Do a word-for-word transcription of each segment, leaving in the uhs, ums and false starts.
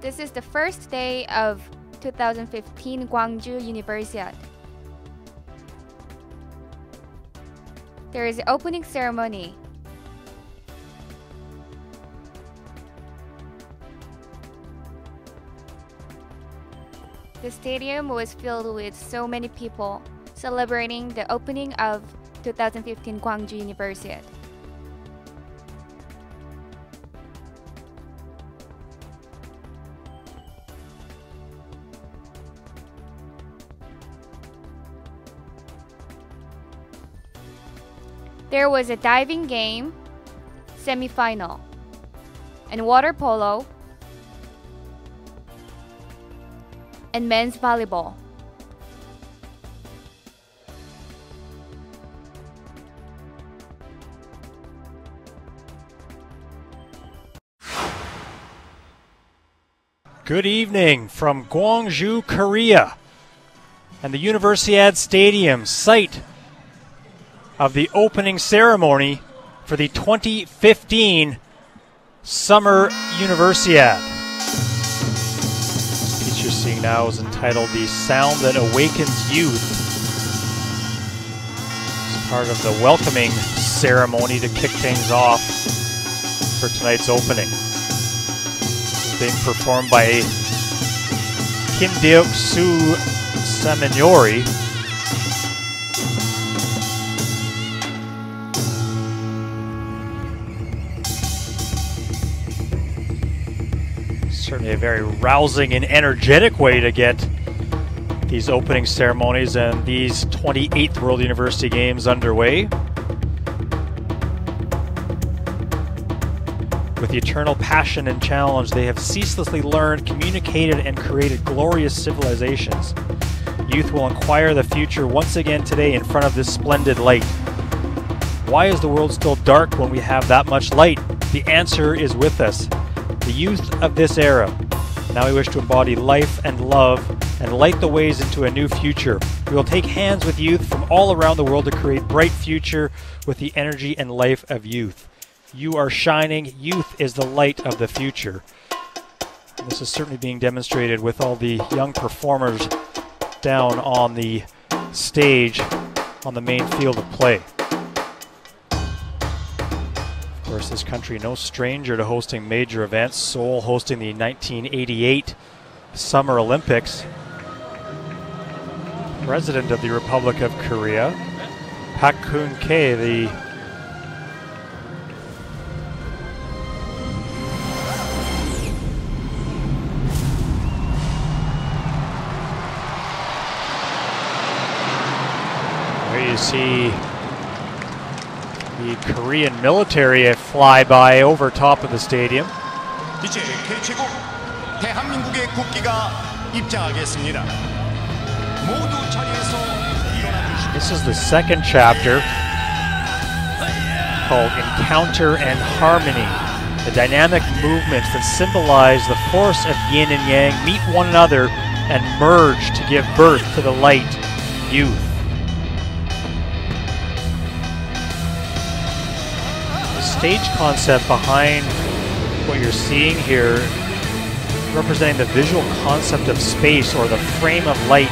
This is the first day of twenty fifteen Gwangju Universiade. There is opening ceremony. The stadium was filled with so many people celebrating the opening of twenty fifteen Gwangju Universiade. There was a diving game, semi-final, and water polo, and men's volleyball. Good evening from Gwangju, Korea, and the Universiade Stadium, site of the opening ceremony for the twenty fifteen Summer Universiade. This piece you're seeing now is entitled The Sound That Awakens Youth. It's part of the welcoming ceremony to kick things off for tonight's opening. It's being performed by Kim Deok-su Seminori, a very rousing and energetic way to get these opening ceremonies and these twenty-eighth World University Games underway. With eternal passion and challenge, they have ceaselessly learned, communicated, and created glorious civilizations. Youth will inquire the future once again today in front of this splendid light. Why is the world still dark when we have that much light? The answer is with us. The youth of this era. Now we wish to embody life and love and light the ways into a new future. We will take hands with youth from all around the world to create bright future with the energy and life of youth. You are shining. Youth is the light of the future. And this is certainly being demonstrated with all the young performers down on the stage on the main field of play. Of course, this country no stranger to hosting major events, Seoul hosting the nineteen eighty-eight Summer Olympics. President of the Republic of Korea, Park Geun-hye, the there you see the Korean military fly by over top of the stadium. This is the second chapter called Encounter and Harmony. The dynamic movements that symbolize the force of yin and yang meet one another and merge to give birth to the light youth. Stage concept behind what you're seeing here, representing the visual concept of space or the frame of light.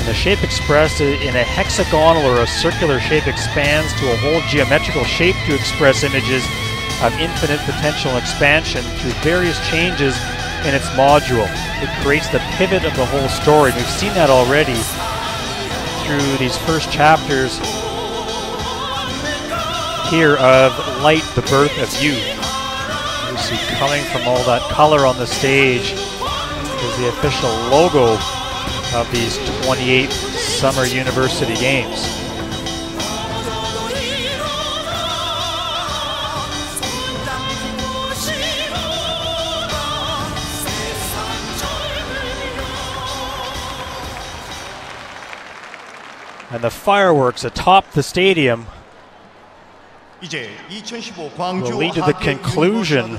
And the shape expressed in a hexagonal or a circular shape expands to a whole geometrical shape to express images of infinite potential expansion through various changes in its module. It creates the pivot of the whole story. We've seen that already through these first chapters here of Light, the Birth of Youth. You see coming from all that color on the stage is the official logo of these twenty-eighth Summer University Games. And the fireworks atop the stadium will lead to the conclusion.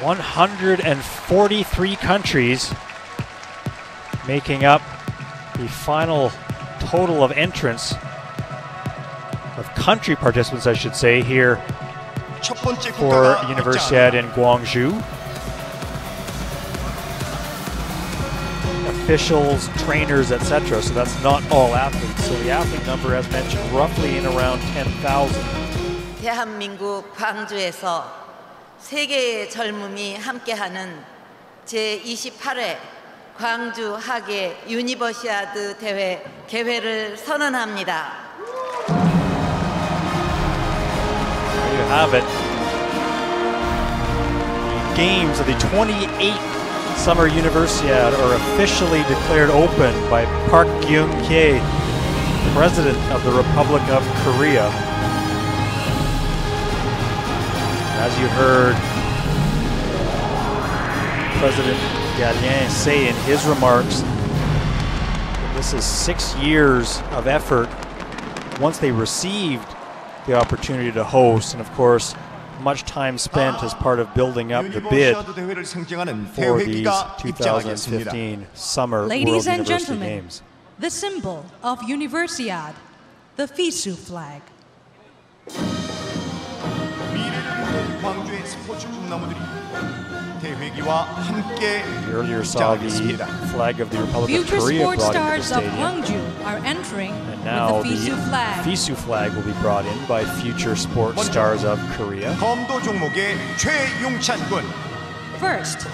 one hundred forty-three countries making up the final total of entrants, of country participants I should say, here for Universiade in Gwangju. officials, trainers, et cetera. So that's not all athletes. So the athlete number, as mentioned, roughly in around ten thousand. 대한민국 광주에서 세계의 젊음이 함께하는 제이십팔 회 광주 학예 유니버시아드 대회 개회를 선언합니다. There you have it. The games of the twenty-eighth Summer Universiade are officially declared open by Park Geun-hye, President of the Republic of Korea. As you heard President Gallien say in his remarks, this is six years of effort once they received the opportunity to host, and of course much time spent as part of building up the bid for these two thousand fifteen Summer Ladies World University Games. The symbol of Universiade, the FISU flag. We earlier saw the flag of the Republic Future of Korea brought into the stadium. Gwangju are entering and now with the FISU flag. FISU flag will be brought in by future sports stars of Korea. First,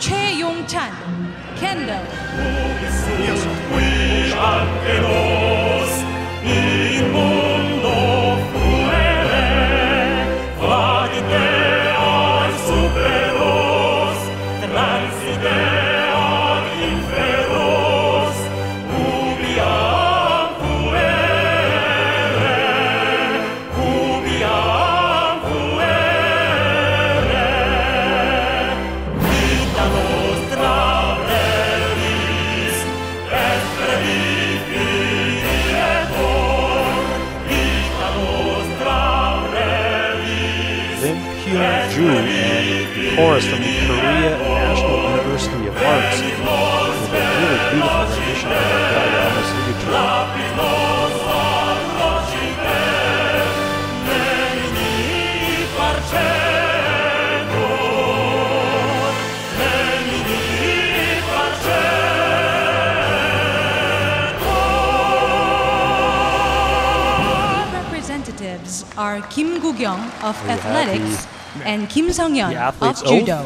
Choi Yong-chan, Kendo. Chorus from the Korea National University of Arts with a really beautiful rendition of the Daria, almost signature. Representatives are Kim Gugyeong of we Athletics and Kim Sang Yeon of Judo.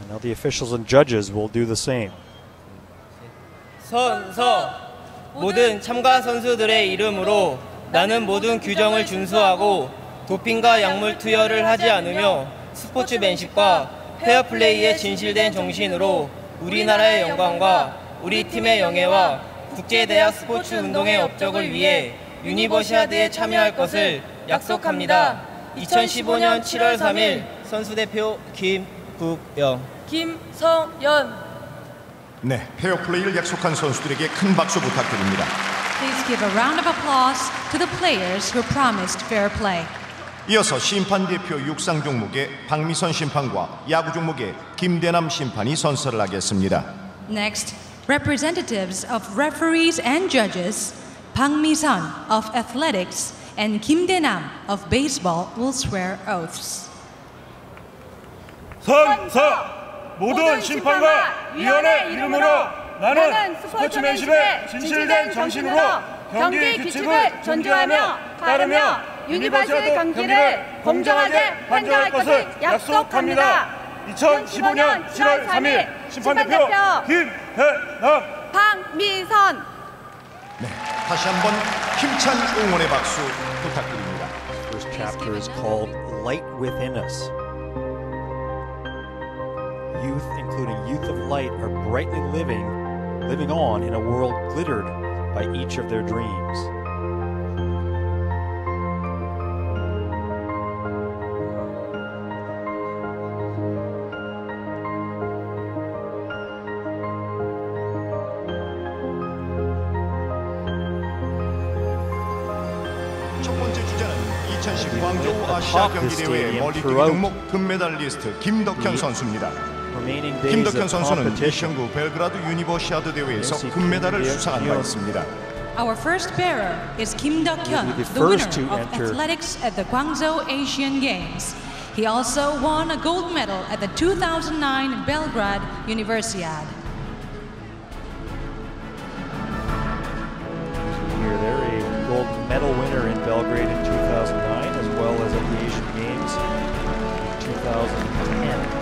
And now the officials and judges will do the same. 선서 모든 참가 선수들의 이름으로 나는 모든 규정을 준수하고 도핑과 약물 투여를 하지 않으며 스포츠맨십과 페어플레이에 진실된 정신으로 우리나라의 영광과 우리 팀의 영예와 국제대학 스포츠 운동의 업적을 위해 유니버시아드에 참여할 것을 약속합니다. 이천십오 년 칠월 삼 일 선수대표 김국영, 김성연. 네, 페어플레이를 약속한 선수들에게 큰 박수 부탁드립니다. Please give a round of applause to the players who promised fair play. 이어서 심판대표 육상 종목의 박미선 심판과 야구 종목의 김대남 심판이 선서를 하겠습니다. Next, representatives of referees and judges Bang Mi-sun of Athletics and Kim Dae-nam of Baseball will swear oaths. 선서! 모든 심판과 위원의 이름으로 나는 스포츠맨십의 진실된 정신으로 경기 규칙을 존중하며 따르며 유니버시아드 경기를 공정하게 판정할 것을 약속합니다. 이천십오 년 칠월 삼 일 심판대표 김대남, 박미선. 네, 다시 한번 힘찬 응원의 박수 부탁드립니다. This chapter is called Light Within Us. Youth, including youth of light, are brightly living, living on in a world glittered by each of their dreams. Top this stadium throughout 금메달리스트 김덕현 선수입니다. 김덕현 선수는 이천구 벨그라드 유니버시아드 대회에서 금메달을 수상한 바 있습니다. Our first bearer is Kim Deok-hyun, the winner of athletics at the Guangzhou Asian Games. He also won a gold medal at the two thousand nine Belgrade Universiade. Here they're a gold medal winner in Belgrade in two thousand nine, as well as at the Asian Games in two thousand ten.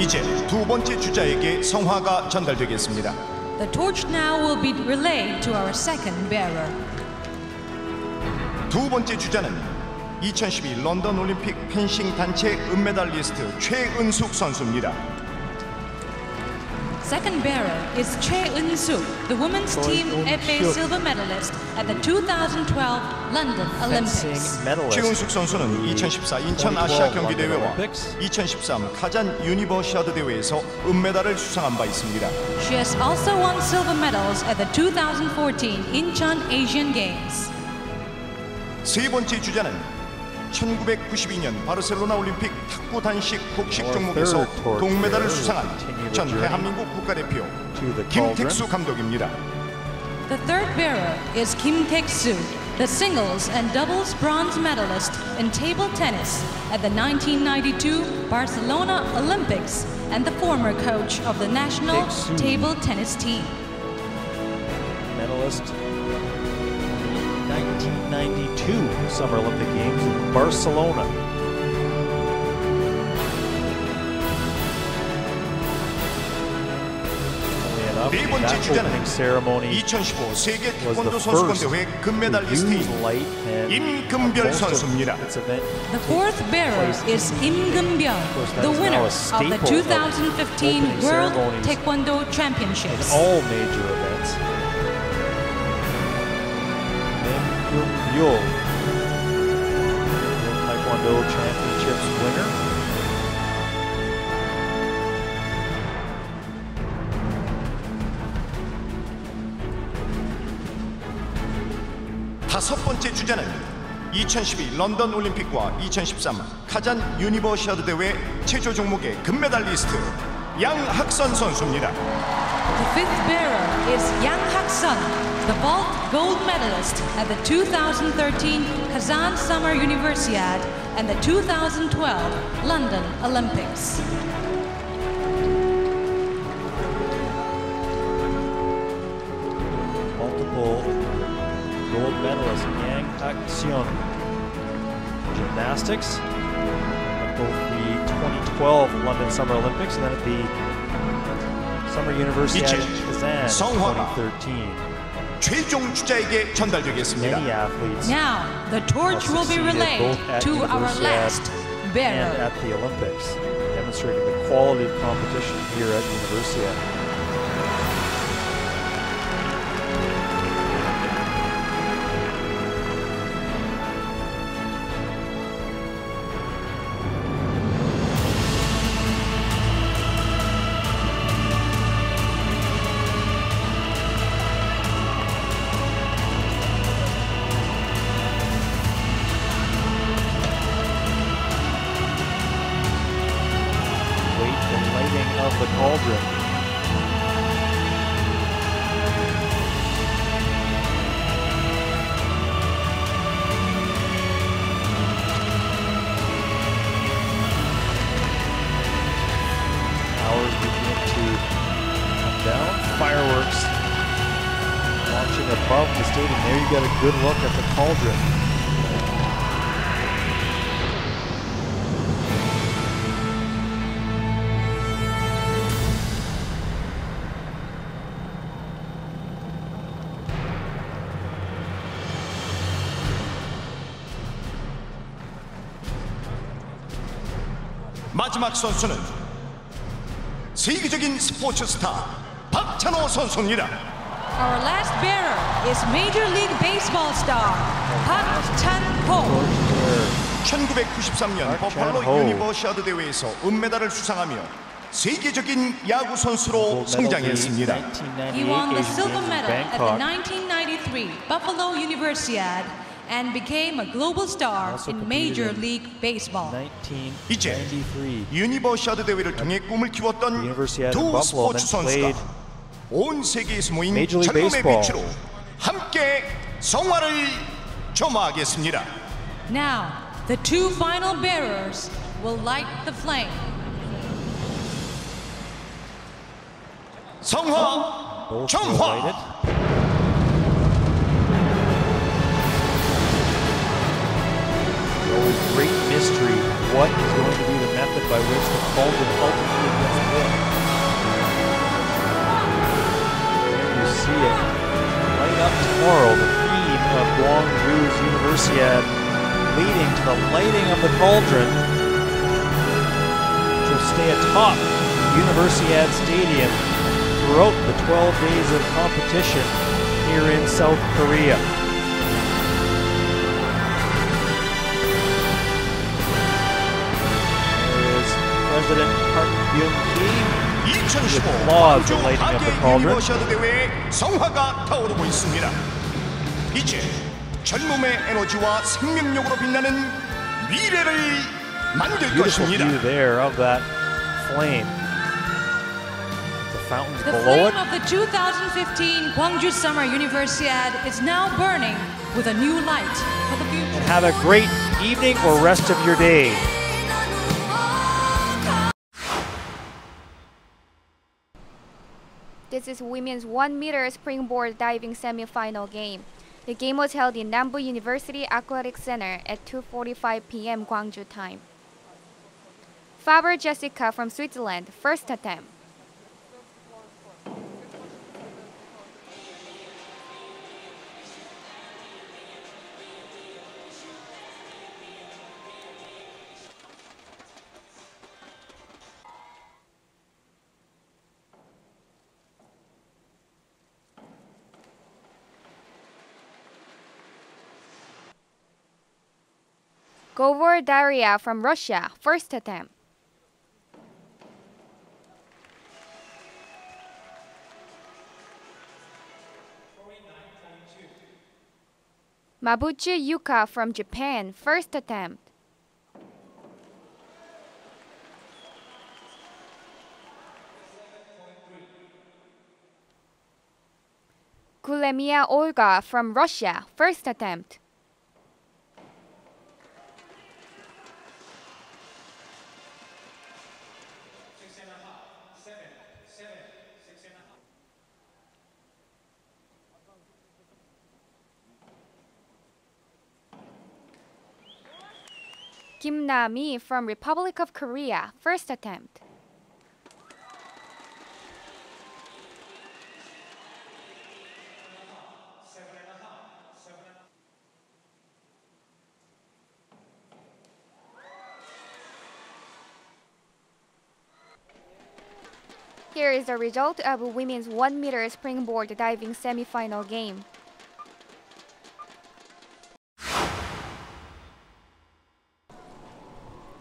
이제 두 번째 주자에게 성화가 전달되겠습니다. The torch now will be relayed to our second bearer. 두 번째 주자는 이천십이 런던 올림픽 펜싱 단체 은메달리스트 최은숙 선수입니다. Second bearer is Choi Eun-soo, the women's team F A silver medalist at the two thousand twelve London Olympics. 최은숙 선수는 이천십사 인천 아시아 경기 대회와 이천십삼 카잔 유니버시아드 대회에서 은메달을 수상한 바 있습니다. She has also won silver medals at the two thousand fourteen Incheon Asian Games. 세 번째 주자는 천구백구십이 년 바르셀로나 올림픽 탁구 단식 복식 종목에서 동메달을 수상한 전 대한민국 국가대표 김택수 감독입니다. The third bearer is Kim Taek-soo, the singles and doubles bronze medalist in table tennis at the nineteen ninety-two Barcelona Olympics and the former coach of the national table tennis team. Medalist. nineteen ninety-two Summer Olympic Games in Barcelona. 네 번째 주자는 이천십오 세계 태권도 선수권대회 금메달리스트인 임금별 선수입니다. The fourth bearer is Im Geumbyeol, the winner of the two thousand fifteen World Taekwondo Championships. All major events. World Taekwondo Championships winner. 다섯 번째 주자는 이천십이 런던 올림픽과 이천십삼 카잔 유니버시아드 대회 체조 종목의 금메달리스트 양학선 선수입니다. The fifth bearer is Yang Hak-seon, the vault gold medalist at the two thousand thirteen Kazan Summer Universiade and the two thousand twelve London Olympics. Multiple gold medalist Yang Hak-seon, gymnastics at both the twenty twelve London Summer Olympics and then at the Summer Universiade in Kazan twenty thirteen. 최종 주자에게 전달되겠습니다. Now the torch will be relayed to our last bearer. And at the Olympics, demonstrating the quality of competition here at Universiade. Good look at the cauldron. 마지막 선수는 세계적인 스포츠 스타 박찬호 선수입니다. Our last bearer is Major League Baseball star Park Chan-ho. 천구백구십삼 년 버팔로 유니버시아드 대회에서 은메달을 수상하며 세계적인 야구 선수로 성장했습니다. He won the silver medal at the nineteen ninety-three Buffalo Universiade and became a global star in Major League Baseball. 이제 유니버시아드 대회를 통해 꿈을 키웠던 두 스포츠 선수가 온 세계에서 모인 젊음의 빛으로 함께 성화를 점화하겠습니다. Now, the two final bearers will light the flame. 성화, 점화. Always great mystery. What is going to be the method by which the cauldron ultimately gets lit? There you see it. Light up tomorrow, the theme of Gwangju Universiade leading to the lighting of the cauldron, which will stay atop Universiade Stadium throughout the twelve days of competition here in South Korea. President Park Byung-ki with applause for lighting up the cauldron. 이제 젊음의 에너지와 생명력으로 빛나는 미래를 만들 것입니다. Beautiful view there of that flame. The fountains below it. The flame of the twenty fifteen Gwangju Summer Universiade is now burning with a new light for the future. And have a great evening or rest of your day. This is women's one meter springboard diving semi-final game. The game was held in Nambu University Aquatic Center at two forty-five p m Gwangju time. Faber Jessica from Switzerland, first attempt. Govor Daria from Russia, first attempt. Mabuchi Yuka from Japan, first attempt. Kulemiya Olga from Russia, first attempt. Kim Na-mi from Republic of Korea, first attempt. Here is the result of women's one meter springboard diving semi-final game.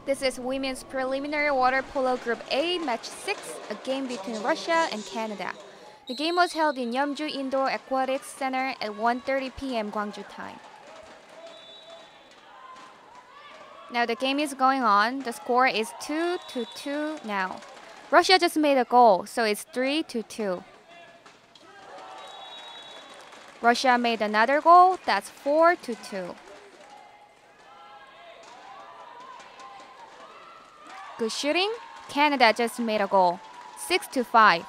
This is women's preliminary water polo group A, match six, a game between Russia and Canada. The game was held in Yeomju Indoor Aquatics Center at one thirty p m Gwangju time. Now the game is going on. The score is two to two now. Russia just made a goal, so it's three to two. Russia made another goal, that's four to two. Good shooting. Canada just made a goal, six to five.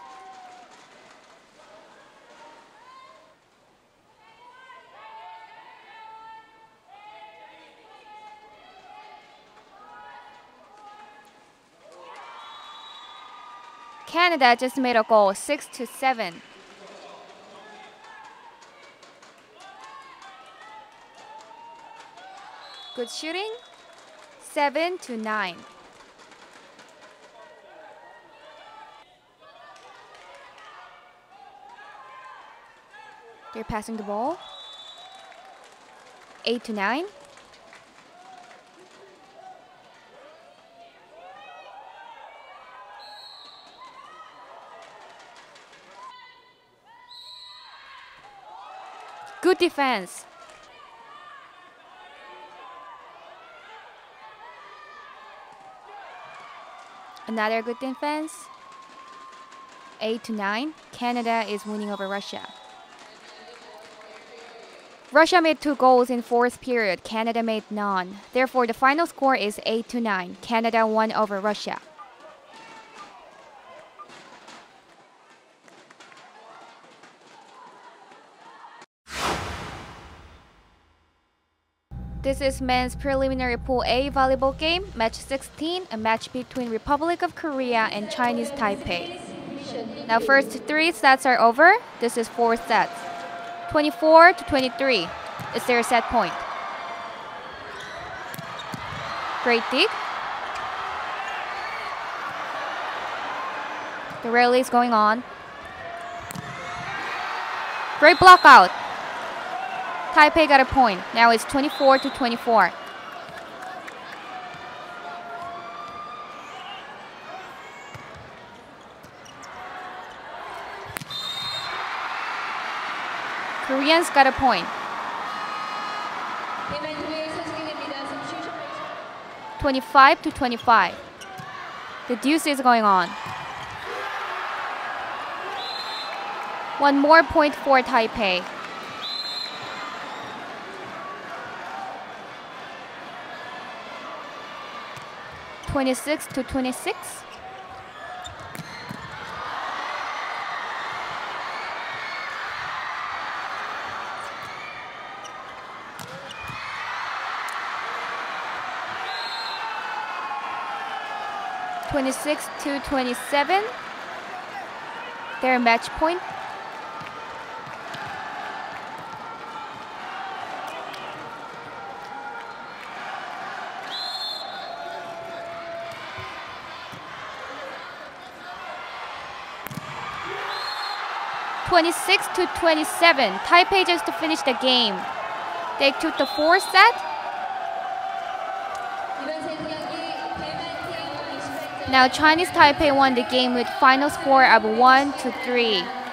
Canada just made a goal, six to seven. Good shooting, seven to nine. They're passing the ball. Eight to nine. Good defense. Another good defense. Eight to nine. Canada is winning over Russia. Russia made two goals in fourth period, Canada made none. Therefore, the final score is eight to nine. Canada won over Russia. This is men's preliminary Pool A volleyball game, match sixteen, a match between Republic of Korea and Chinese Taipei. Now first three sets are over. This is four sets. twenty-four to twenty-three is their set point. Great dig. The rally is going on. Great block out. Taipei got a point. Now it's twenty-four to twenty-four. Koreans got a point. twenty-five to twenty-five. The deuce is going on. One more point for Taipei. twenty-six to twenty-six. twenty-six to twenty-seven. Their match point. twenty-six to twenty-seven. Taipei just finished the game. They took the fourth set. Now Chinese Taipei won the game with final score of one to three.